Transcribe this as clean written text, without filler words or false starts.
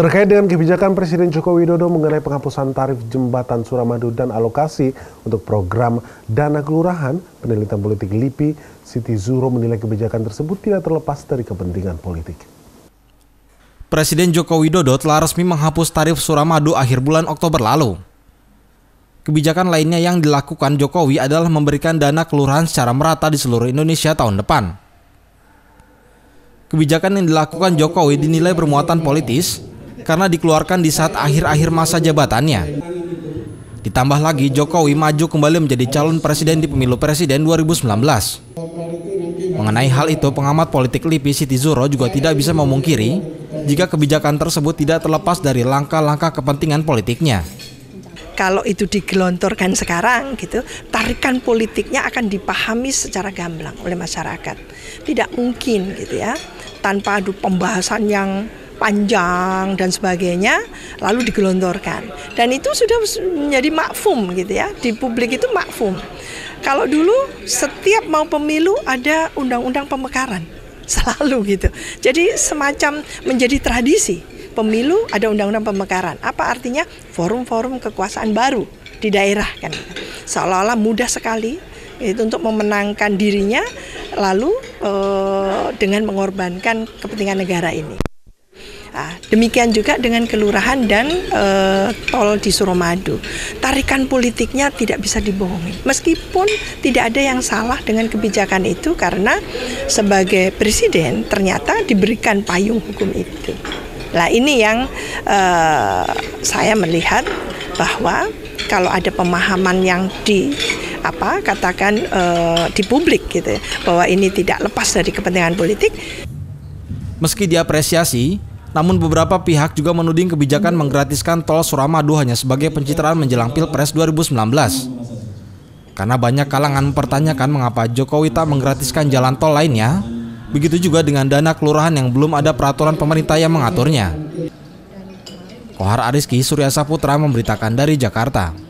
Terkait dengan kebijakan Presiden Joko Widodo mengenai penghapusan tarif jembatan Suramadu dan alokasi untuk program dana kelurahan, penelitian politik LIPI, Siti Zuhro menilai kebijakan tersebut tidak terlepas dari kepentingan politik. Presiden Joko Widodo telah resmi menghapus tarif Suramadu akhir bulan Oktober lalu. Kebijakan lainnya yang dilakukan Jokowi adalah memberikan dana kelurahan secara merata di seluruh Indonesia tahun depan. Kebijakan yang dilakukan Jokowi dinilai bermuatan politis, karena dikeluarkan di saat akhir-akhir masa jabatannya. Ditambah lagi, Jokowi maju kembali menjadi calon presiden di pemilu presiden 2019. Mengenai hal itu, pengamat politik LIPI Siti Zuhro juga tidak bisa memungkiri jika kebijakan tersebut tidak terlepas dari langkah-langkah kepentingan politiknya. Kalau itu digelontorkan sekarang, gitu, tarikan politiknya akan dipahami secara gamblang oleh masyarakat. Tidak mungkin, gitu ya, tanpa ada pembahasan yang panjang dan sebagainya, lalu digelontorkan. Dan itu sudah menjadi makfum, gitu ya, di publik itu makfum. Kalau dulu setiap mau pemilu ada undang-undang pemekaran, selalu gitu. Jadi semacam menjadi tradisi, pemilu ada undang-undang pemekaran. Apa artinya? Forum-forum kekuasaan baru di daerah, kan. Seolah-olah mudah sekali itu untuk memenangkan dirinya, lalu dengan mengorbankan kepentingan negara ini. Nah, demikian juga dengan kelurahan dan tol di Suramadu. Tarikan politiknya tidak bisa dibohongi. Meskipun tidak ada yang salah dengan kebijakan itu, karena sebagai presiden ternyata diberikan payung hukum itu. Nah, ini yang saya melihat bahwa kalau ada pemahaman yang di publik, gitu ya, bahwa ini tidak lepas dari kepentingan politik. Meski diapresiasi, namun beberapa pihak juga menuding kebijakan menggratiskan tol Suramadu hanya sebagai pencitraan menjelang Pilpres 2019. Karena banyak kalangan mempertanyakan mengapa Jokowi tak menggratiskan jalan tol lainnya, begitu juga dengan dana kelurahan yang belum ada peraturan pemerintah yang mengaturnya. Kohar Ariski, Suryasaputra memberitakan dari Jakarta.